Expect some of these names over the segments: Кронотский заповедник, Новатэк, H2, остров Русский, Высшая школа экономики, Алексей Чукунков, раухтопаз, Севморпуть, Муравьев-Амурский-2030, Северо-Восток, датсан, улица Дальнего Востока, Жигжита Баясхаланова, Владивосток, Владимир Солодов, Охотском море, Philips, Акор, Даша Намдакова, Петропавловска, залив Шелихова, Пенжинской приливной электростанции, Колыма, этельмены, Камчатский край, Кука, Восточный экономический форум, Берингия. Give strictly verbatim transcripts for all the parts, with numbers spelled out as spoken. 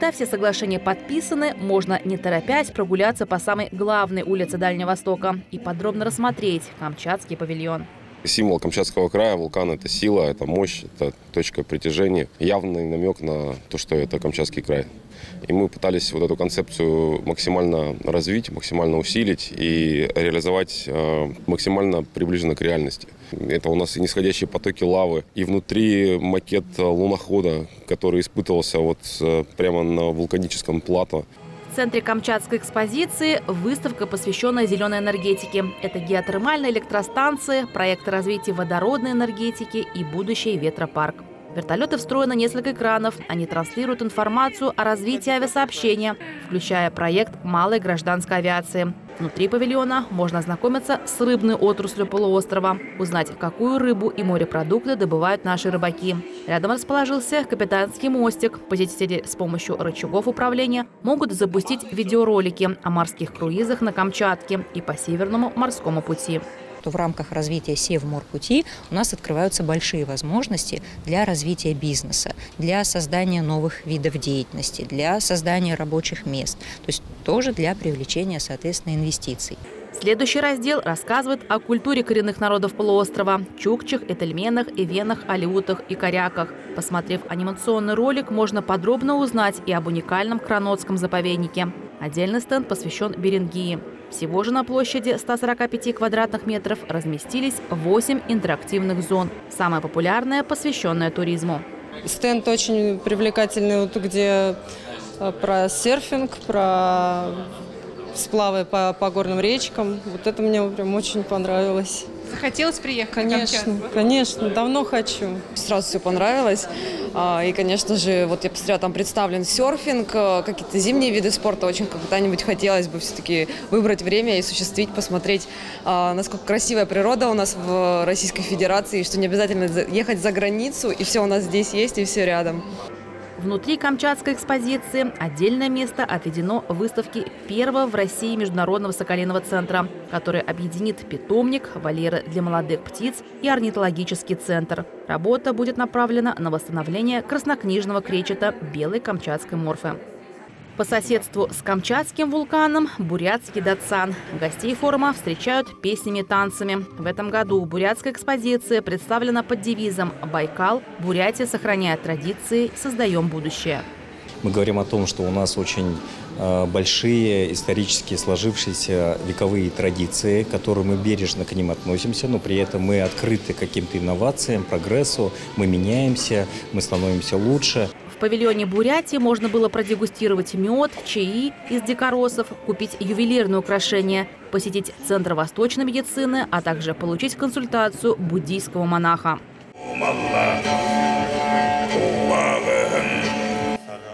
Когда все соглашения подписаны, можно, не торопясь, прогуляться по самой главной улице Дальнего Востока и подробно рассмотреть Камчатский павильон. Символ Камчатского края, вулкан – это сила, это мощь, это точка притяжения. Явный намек на то, что это Камчатский край. И мы пытались вот эту концепцию максимально развить, максимально усилить и реализовать максимально приближенно к реальности. Это у нас и нисходящие потоки лавы, и внутри макет лунохода, который испытывался вот прямо на вулканическом плато. В центре Камчатской экспозиции выставка, посвященная зеленой энергетике. Это геотермальные электростанции, проекты развития водородной энергетики и будущий ветропарк. В вертолеты встроено несколько экранов. Они транслируют информацию о развитии авиасообщения, включая проект малой гражданской авиации. Внутри павильона можно ознакомиться с рыбной отраслью полуострова, узнать, какую рыбу и морепродукты добывают наши рыбаки. Рядом расположился капитанский мостик. Посетители с помощью рычагов управления могут запустить видеоролики о морских круизах на Камчатке и по Северному морскому пути. То в рамках развития Севморпути у нас открываются большие возможности для развития бизнеса, для создания новых видов деятельности, для создания рабочих мест, то есть тоже для привлечения, соответственно, инвестиций. Следующий раздел рассказывает о культуре коренных народов полуострова – чукчах, этельменах, эвенах, алеутах и коряках. Посмотрев анимационный ролик, можно подробно узнать и об уникальном Кронотском заповеднике. Отдельный стенд посвящен Берингии. Всего же на площади ста сорока пяти квадратных метров разместились восемь интерактивных зон. Самая популярная, посвященная туризму. Стенд очень привлекательный, вот, где про серфинг, про сплавы по, по горным речкам. Вот это мне прям очень понравилось. Захотелось приехать? Конечно, конечно, давно хочу. Сразу все понравилось. И, конечно же, вот я посмотрела, там представлен серфинг, какие-то зимние виды спорта. Очень когда-нибудь хотелось бы все-таки выбрать время и осуществить, посмотреть, насколько красивая природа у нас в Российской Федерации, что не обязательно ехать за границу, и все у нас здесь есть, и все рядом. Внутри Камчатской экспозиции отдельное место отведено выставке первого в России международного соколиного центра, который объединит питомник, вольеры для молодых птиц и орнитологический центр. Работа будет направлена на восстановление краснокнижного кречета белой камчатской морфы. По соседству с камчатским вулканом – бурятский датсан. Гостей форума встречают песнями и танцами. В этом году бурятская экспозиция представлена под девизом «Байкал. Бурятия сохраняет традиции. Создаем будущее». Мы говорим о том, что у нас очень большие исторически сложившиеся вековые традиции, которые мы бережно к ним относимся, но при этом мы открыты каким-то инновациям, прогрессу, мы меняемся, мы становимся лучше. В павильоне Бурятии можно было продегустировать мед, чаи из дикоросов, купить ювелирные украшения, посетить Центр восточной медицины, а также получить консультацию буддийского монаха.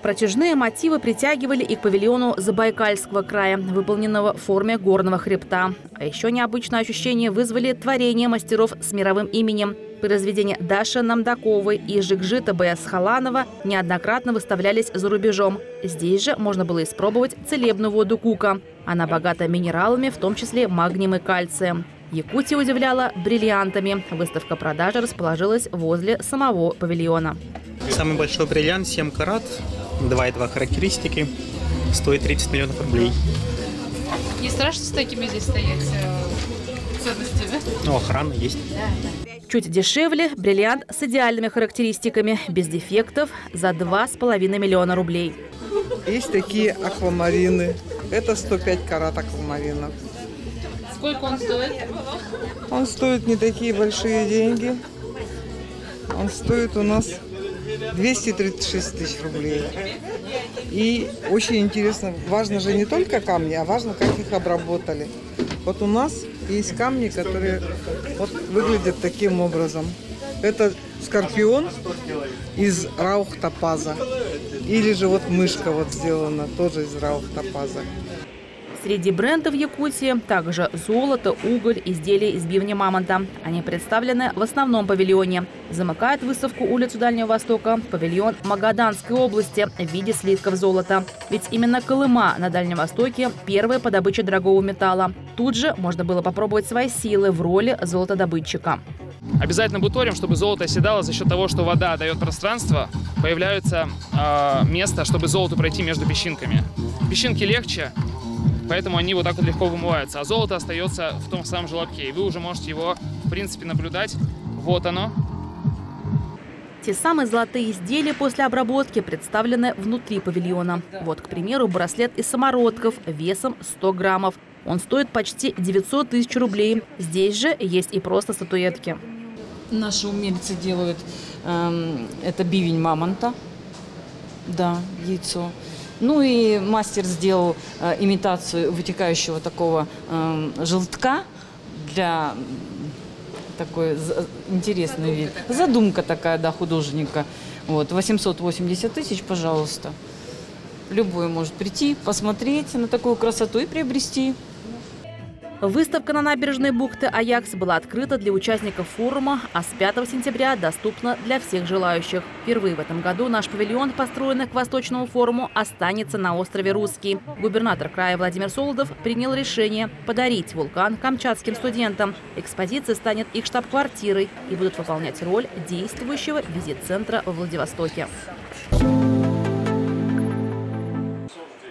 Протяжные мотивы притягивали и к павильону Забайкальского края, выполненного в форме горного хребта. А еще необычное ощущение вызвали творения мастеров с мировым именем. Произведения Даши Намдаковой и Жигжита Баясхаланова неоднократно выставлялись за рубежом. Здесь же можно было испробовать целебную воду Кука. Она богата минералами, в том числе магнием и кальцием. Якутия удивляла бриллиантами. Выставка продажи расположилась возле самого павильона. Самый большой бриллиант семь карат. два и два характеристики, стоит тридцать миллионов рублей. Не страшно с такими здесь стоять ценностями? Ну, охрана есть. Чуть дешевле бриллиант с идеальными характеристиками, без дефектов, за два с половиной миллиона рублей. Есть такие аквамарины. Это сто пять карат аквамаринов. Сколько он стоит? Он стоит не такие большие деньги. Он стоит у нас двести тридцать шесть тысяч рублей. И очень интересно, важно же не только камни, а важно, как их обработали. Вот у нас есть камни, которые вот выглядят таким образом. Это скорпион из раухтопаза. Или же вот мышка вот сделана тоже из раухтопаза. Среди брендов Якутии также золото, уголь, изделия из бивня мамонта. Они представлены в основном павильоне. Замыкает выставку улицу Дальнего Востока павильон Магаданской области в виде слитков золота. Ведь именно Колыма на Дальнем Востоке первая по добыче дорогого металла. Тут же можно было попробовать свои силы в роли золотодобытчика. Обязательно буторим, чтобы золото оседало за счет того, что вода дает пространство, появляется э, место, чтобы золото пройти между песчинками. Песчинки легче, поэтому они вот так вот легко вымываются, а золото остается в том самом желобке, и вы уже можете его, в принципе, наблюдать. Вот оно. Те самые золотые изделия после обработки представлены внутри павильона. Вот, к примеру, браслет из самородков весом сто граммов. Он стоит почти девятьсот тысяч рублей. Здесь же есть и просто статуэтки. Наши умельцы делают э, это бивень мамонта, да, яйцо. Ну и мастер сделал э, имитацию вытекающего такого э, желтка для... Такой интересный вид. Задумка такая, да, художника. Вот, восемьсот восемьдесят тысяч, пожалуйста. Любой может прийти, посмотреть на такую красоту и приобрести. Выставка на набережной бухты Аякс была открыта для участников форума, а с пятого сентября доступна для всех желающих. Впервые в этом году наш павильон, построенный к Восточному форуму, останется на острове Русский. Губернатор края Владимир Солодов принял решение подарить вулкан камчатским студентам. Экспозиция станет их штаб-квартирой и будут выполнять роль действующего визит-центра во Владивостоке.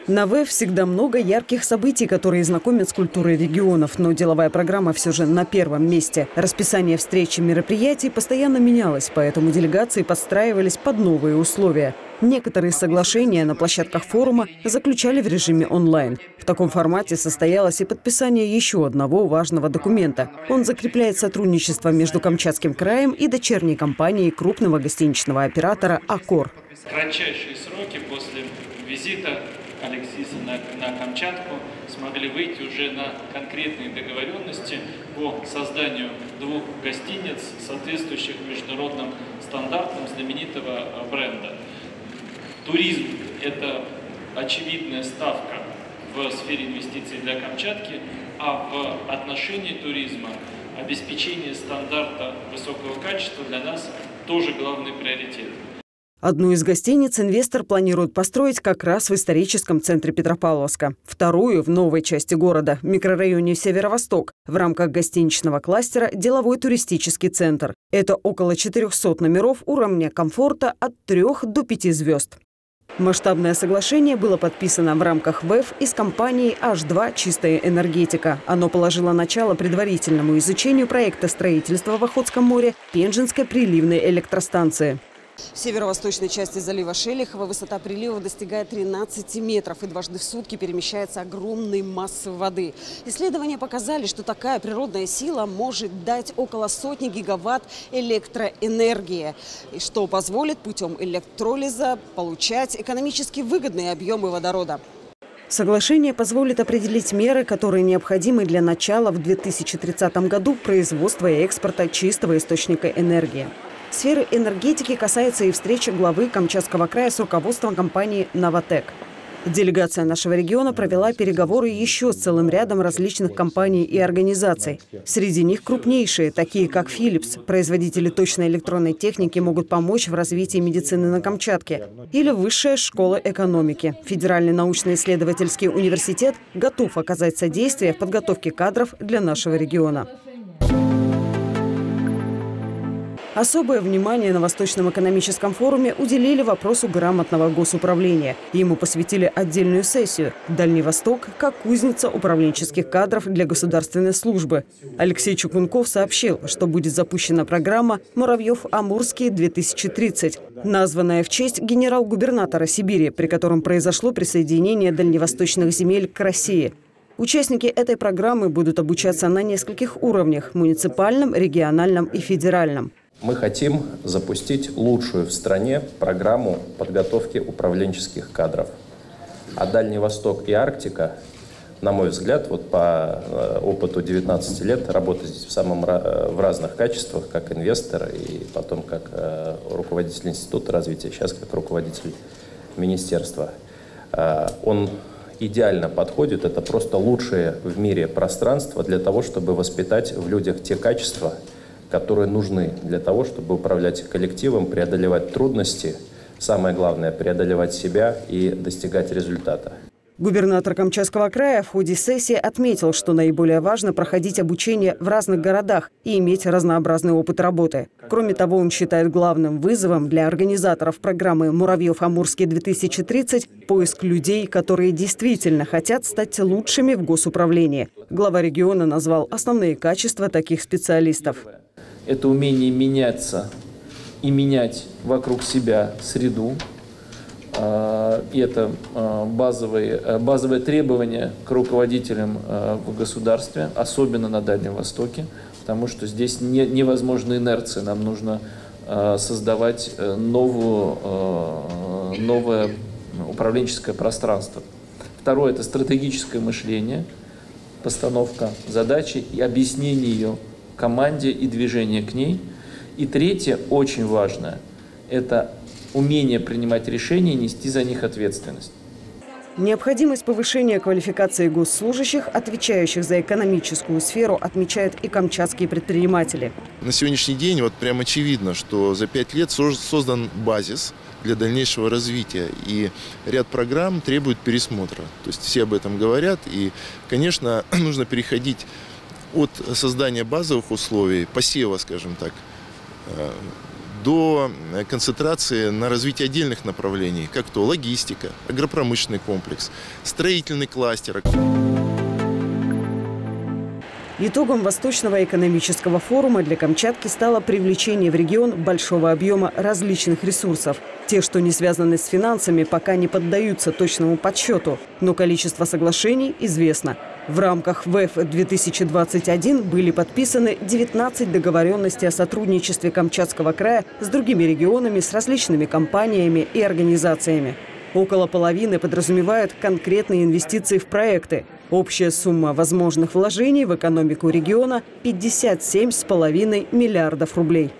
На ВЭ всегда много ярких событий, которые знакомят с культурой регионов, но деловая программа все же на первом месте. Расписание встреч и мероприятий постоянно менялось, поэтому делегации подстраивались под новые условия. Некоторые соглашения на площадках форума заключали в режиме онлайн. В таком формате состоялось и подписание еще одного важного документа. Он закрепляет сотрудничество между Камчатским краем и дочерней компанией крупного гостиничного оператора «Акор». Кратчайшие сроки после визита Алексиса на, на Камчатку смогли выйти уже на конкретные договоренности по созданию двух гостиниц, соответствующих международным стандартам знаменитого бренда. Туризм – это очевидная ставка в сфере инвестиций для Камчатки, а в отношении туризма обеспечение стандарта высокого качества для нас тоже главный приоритет. Одну из гостиниц инвестор планирует построить как раз в историческом центре Петропавловска. Вторую – в новой части города, микрорайоне Северо-Восток, в рамках гостиничного кластера «Деловой туристический центр». Это около четырёхсот номеров уровня комфорта от трёх до пяти звезд. Масштабное соглашение было подписано в рамках ВЭФ и с компанией эйч два «Чистая энергетика». Оно положило начало предварительному изучению проекта строительства в Охотском море Пенжинской приливной электростанции. В северо-восточной части залива Шелихова высота прилива достигает тринадцати метров, и дважды в сутки перемещается огромные массы воды. Исследования показали, что такая природная сила может дать около сотни гигаватт электроэнергии, и что позволит путем электролиза получать экономически выгодные объемы водорода. Соглашение позволит определить меры, которые необходимы для начала в две тысячи тридцатом году производства и экспорта чистого источника энергии. Сферы энергетики касается и встречи главы Камчатского края с руководством компании «Новатэк». Делегация нашего региона провела переговоры еще с целым рядом различных компаний и организаций. Среди них крупнейшие, такие как Philips. Производители точной электронной техники могут помочь в развитии медицины на Камчатке. Или Высшая школа экономики. Федеральный научно-исследовательский университет готов оказать содействие в подготовке кадров для нашего региона. Особое внимание на Восточном экономическом форуме уделили вопросу грамотного госуправления. Ему посвятили отдельную сессию «Дальний Восток как кузница управленческих кадров для государственной службы». Алексей Чукунков сообщил, что будет запущена программа «Муравьев-Амурский-две тысячи тридцать», названная в честь генерал-губернатора Сибири, при котором произошло присоединение дальневосточных земель к России. Участники этой программы будут обучаться на нескольких уровнях – муниципальном, региональном и федеральном. Мы хотим запустить лучшую в стране программу подготовки управленческих кадров. А Дальний Восток и Арктика, на мой взгляд, вот по опыту девятнадцати лет работы здесь в, самом, в разных качествах, как инвестор и потом как руководитель института развития, сейчас как руководитель министерства, он идеально подходит. Это просто лучшее в мире пространство для того, чтобы воспитать в людях те качества, которые нужны для того, чтобы управлять коллективом, преодолевать трудности, самое главное – преодолевать себя и достигать результата. Губернатор Камчатского края в ходе сессии отметил, что наиболее важно проходить обучение в разных городах и иметь разнообразный опыт работы. Кроме того, он считает главным вызовом для организаторов программы «Муравьев-Амурский-две тысячи тридцать» поиск людей, которые действительно хотят стать лучшими в госуправлении. Глава региона назвал основные качества таких специалистов. Это умение меняться и менять вокруг себя среду. Это базовые, базовые требования к руководителям в государстве, особенно на Дальнем Востоке, потому что здесь не, невозможна инерция. Нам нужно создавать новую, новое управленческое пространство. Второе – это стратегическое мышление, постановка задачи и объяснение ее команде и движение к ней. И третье, очень важное – это умение принимать решения и нести за них ответственность. Необходимость повышения квалификации госслужащих, отвечающих за экономическую сферу, отмечают и камчатские предприниматели. На сегодняшний день вот прям очевидно, что за пять лет создан базис для дальнейшего развития. И ряд программ требует пересмотра. То есть все об этом говорят. И, конечно, нужно переходить от создания базовых условий, посева, скажем так, до концентрации на развитии отдельных направлений, как то логистика, агропромышленный комплекс, строительный кластер. Итогом Восточного экономического форума для Камчатки стало привлечение в регион большого объема различных ресурсов. Те, что не связаны с финансами, пока не поддаются точному подсчету, но количество соглашений известно. В рамках ВЭФ две тысячи двадцать один были подписаны девятнадцать договоренностей о сотрудничестве Камчатского края с другими регионами, с различными компаниями и организациями. Около половины подразумевают конкретные инвестиции в проекты. Общая сумма возможных вложений в экономику региона – пятьдесят семь с половиной миллиардов рублей.